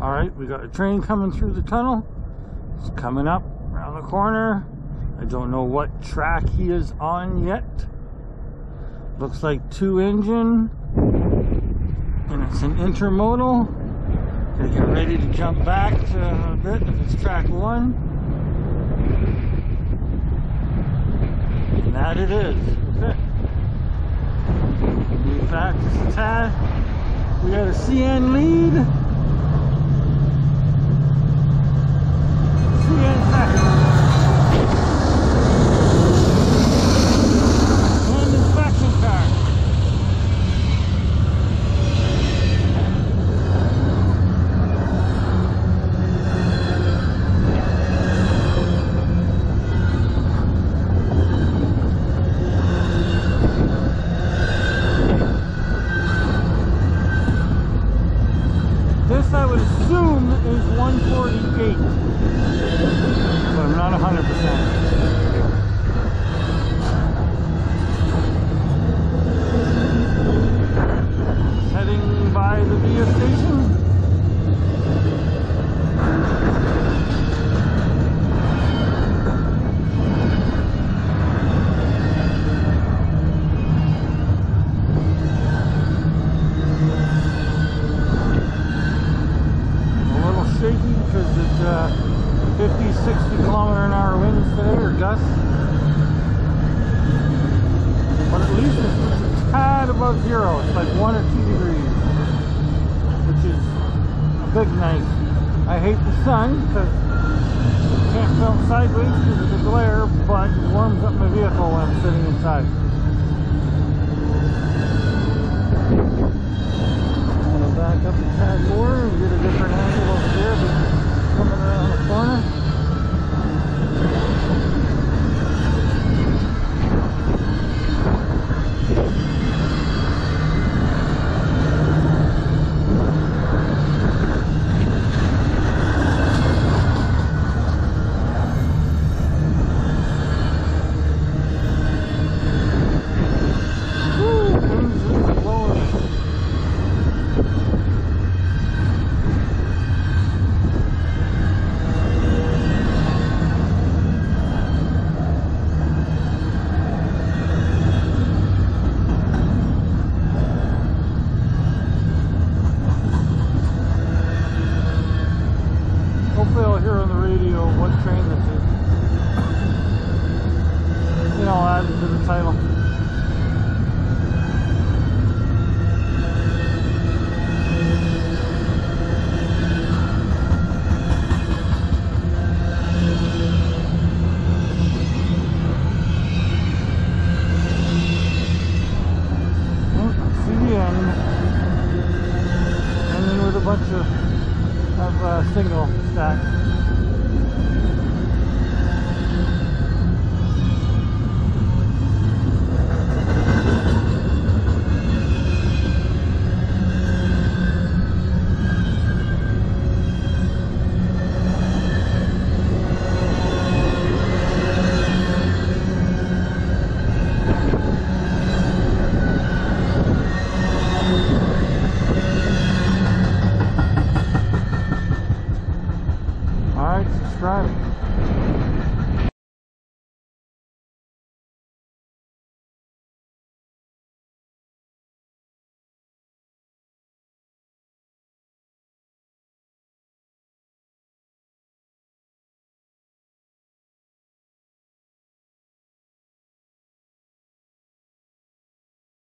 Alright, we got a train coming through the tunnel. It's coming up around the corner. I don't know what track he is on yet. Looks like 2 engine. And it's an intermodal. They get ready to jump back to a bit if it's track 1. And that it is. That's it. Move back just a tad. We got a CN lead. CN second. I would assume is 148, but I'm not 100%. Heading by the VIA station. Because it's 50–60 km/h winds today, or gusts. But at least it's a tad above zero. It's like 1 or 2 degrees, which is a big night. I hate the sun because you can't film sideways because of the glare, but it warms up my vehicle when I'm sitting inside. I'm going to back up a tad more and get a different angle over here. But coming around the corner. Woo! Things are blowing. Bunch of single stacks.